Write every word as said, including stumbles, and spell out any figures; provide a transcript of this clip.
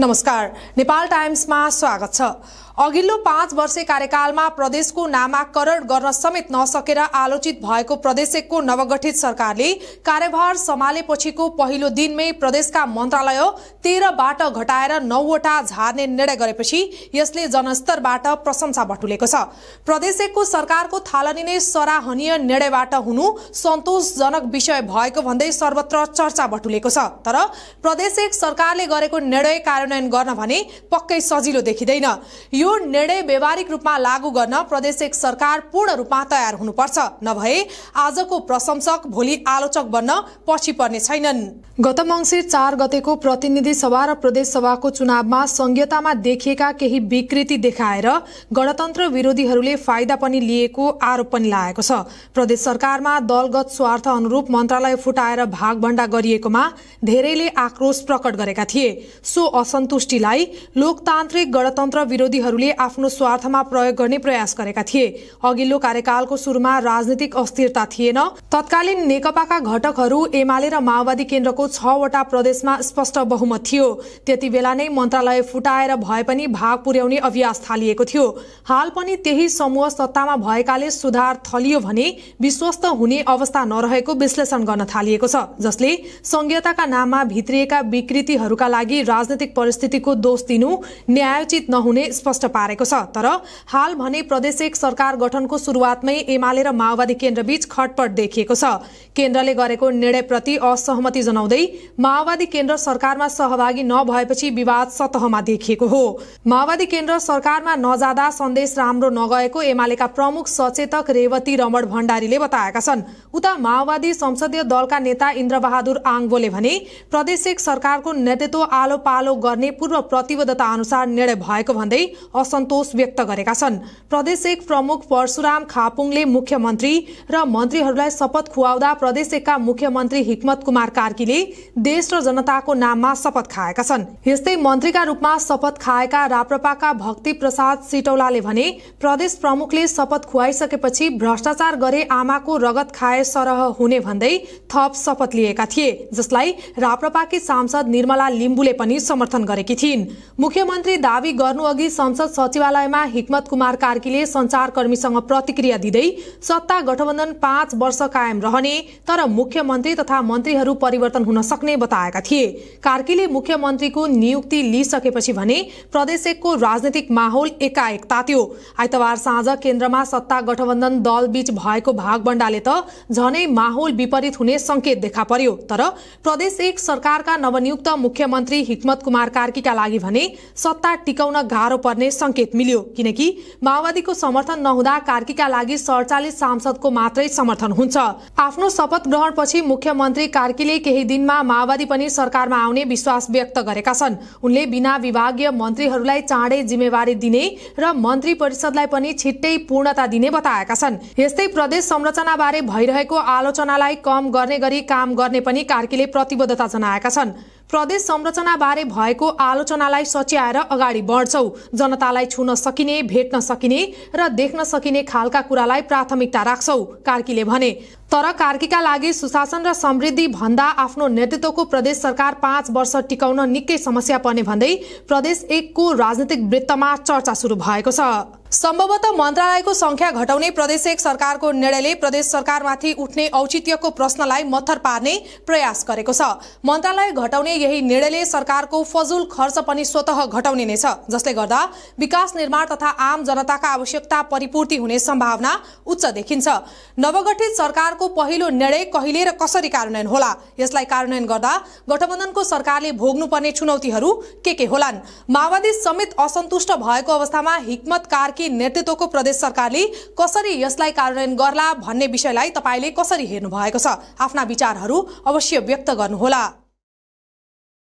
नमस्कार, नेपाल टाइम्समा स्वागत छ। अघिल्लो पाँच वर्षे कार्यकालमा प्रदेशको नामाकरण गर्न समेत नसकेर आलोचित भएको प्रदेश एक को नवगठित सरकारले कार्यभार सम्हालेपछिको पहिलो दिनमै प्रदेशका मन्त्रालय तेह्रबाट घटाएर नौवटा झार्ने निर्णय गरेपछि यसले जनस्तरबाट प्रशंसा बटुलेको छ। प्रदेश एक को सरकारको थालनी नै सराहनीय निर्णयबाट हुनु सन्तोषजनक विषय भएको भन्दै सर्वत्र चर्चा बटुलेको छ। तर प्रदेश एक सरकारले गरेको निर्णय कार्यान्वयन गर्न भने पक्कै सजिलो देखिँदैन। यो निर्णय व्यावहारिक रूपमा लागू गर्न प्रदेश एक सरकार पूर्ण रूपमा तयार हुनुपर्छ, नभए आजको प्रशंसक भोलि आलोचक बन्न पछि पर्ने छैनन्। गत मंसिर चार गतेको प्रतिनिधि सभा र प्रदेश सभाको चुनावमा संघीयतामा देखिएका केही विकृति देखाएर गणतन्त्र विरोधीहरूले फाइदा पनि लिएको आरोप पनि लागेको छ। प्रदेश सरकारमा दलगत स्वार्थ अनुरूप मन्त्रालय फुटाएर भागभण्डा गरिएकोमा धेरैले आक्रोश प्रकट गरेका थिए। सो असन्तुष्टिलाई लोकतान्त्रिक गणतन्त्र विरोधी ले आफ्नो स्वार्थमा प्रयोग गर्ने प्रयास गरेका थिए। अघिल्लो कार्यकालको सुरुमा राजनीतिक अस्थिरता थिएन। तत्कालीन नेकपाका घटकहरू एमाले र माओवादी केन्द्रको छवटा प्रदेशमा स्पष्ट बहुमत थियो। त्यति बेला नै मन्त्रालय फुटाएर भए पनि भाग पुर्याउने अभ्यास थालिएको थियो। हाल पनि त्यही समूह सत्तामा भएकाले सुधार थलियो भने विश्वस्त हुने अवस्था नरहेको विश्लेषण गर्न थालिएको छ, जसले संघीयताका नाममा भित्रिएका विकृतिहरूका लागि राजनीतिक परिस्थितिको दोष दिनु न्यायोचित नहुने स्पष्ट पारेको छ। तर हाल भने प्रदेश एक सरकार गठनको सुरुवातमै एमाले र माओवादी केन्द्रबीच खटपट देखिएको छ। केन्द्रले गरेको निर्णयप्रति असहमति जनाउँदै माओवादी केन्द्र सरकारमा सहभागी नभएपछि विवाद सतहमा देखिएको हो। माओवादी केन्द्र सरकारमा नजाँदा सन्देश राम्रो नगएको एमालेका प्रमुख सचेतक रेवती रमण भण्डारीले बताएका छन्। उता माओवादी संसदीय दलका नेता इन्द्र बहादुर आङले भने प्रदेश एक सरकारको नेतृत्व आलो पालो गर्ने पूर्व प्रतिबद्धता अनुसार निर्णय भएको भन्दै असन्तोष व्यक्त गरेका छन्। प्रदेश एक प्रमुख परशुराम खापुङले मुख्यमन्त्री र मन्त्रीहरूलाई शपथ खुवाउँदा प्रदेश एकका मुख्यमन्त्री हिकमत कुमार कार्कीले देश र जनताको नाममा शपथ खाएका छन्। यस्तै मन्त्रीका रूपमा शपथ खाएका राप्रपाका भक्ति प्रसाद सिटौलाले भने प्रदेश प्रमुखले शपथ खुवाइसकेपछि भ्रष्टाचार गरे आमाको रगत खाए सरह हुने भन्दै थप शपथ लिएका थिए, जसलाई राप्रपाकी सांसद निर्मला लिम्बुले पनि समर्थन गरेकी थिइन्। मुख्यमन्त्री दावी गर्नुअघि संसद सचिवालयमा हिकमत कुमार कार्कीले संचारकर्मीसँग प्रतिक्रिया दिँदै सत्ता गठबन्धन पाँच वर्ष कायम रहने तर मुख्यमन्त्री तथा मन्त्रीहरू परिवर्तन हुन सक्ने बताएका थिए। कार्कीले मुख्यमन्त्रीको नियुक्ति लिइसकेपछि भने प्रदेश एकको राजनीतिक माहौल एकाएक तात्यो। आइतबार साँझ केन्द्रमा सत्ता गठबन्धन दलबीच भएको भागबण्डाले त झनै माहौल विपरीत हुने संकेत देखा पर्यो। तर प्रदेश एक सरकारका नवनियुक्त मुख्यमन्त्री हिकमत कुमार कार्कीका लागि भने सत्ता टिकाउन गाह्रो पर्ने संकेत मिल्यो, किनकि माओवादीको समर्थन नहुँदा कार्कीका लागि सडचालिस सांसदको मात्रै समर्थन हुन्छ। आफ्नो शपथ ग्रहणपछि मुख्यमन्त्री कार्कीले केही दिनमा माओवादी पनि सरकारमा आउने विश्वास व्यक्त गरेका छन्। उनले बिना विभागीय मन्त्रीहरूलाई चाँडै जिम्मेवारी दिने र मन्त्री परिषदलाई पनि छिट्टै पूर्णता दिने बताएका छन्। यस्तै प्रदेश संरचनाबारे भइरहेको आलोचनालाई कम गर्ने गरी काम गर्ने पनि कार्कीले प्रतिबद्धता जनाएका छन्। प्रदेश संरचनाबारे भएको आलोचनालाई सच्याएर अगाडि बढ्छौ, जनतालाई छुन सकिने, भेट्न सकिने र देख्न सकिने खालका कुरालाई प्राथमिकता राख्छौ, कार्कीले भने। तर कार्कीका लागि सुशासन र समृद्धि भन्दा आफ्नो नेतृत्वको प्रदेश सरकार पाँच वर्ष टिकाउन निकै समस्या पर्ने भन्दै प्रदेश एकको राजनीतिक वृत्तमा चर्चा सुरु भएको छ। सम्भवतः मन्त्रालयको संख्या घटाउने प्रदेश एक सरकारको निर्णयले प्रदेश सरकारमाथि उठ्ने औचित्यको प्रश्नलाई मत्थर पार्ने प्रयास गरेको छ। मन्त्रालय घटाउने यही निर्णयले सरकारको फजुल खर्च पनि स्वतः घटाउने नै छ, जसले गर्दा विकास निर्माण तथा आम जनताका आवश्यकता परिपूर्ति हुने सम्भावना उच्च देखिन्छ। नवगठित सरकार को पहिलो निर्णय कहिले र कसरी कार्यान्वयन होला? यसलाई कार्यान्वयन गर्दा गठबन्धनको सरकारले भोग्नुपर्ने चुनौतीहरू के के होलान्? माओवादी समेत असन्तुष्ट भएको अवस्थामा हिकमत कार्की नेतृत्वको प्रदेश सरकारले कसरी यसलाई कार्यान्वयन गर्ला भन्ने विषयलाई तपाईले कसरी हेर्नु भएको छ? आफ्ना विचारहरू अवश्य व्यक्त गर्नुहोला।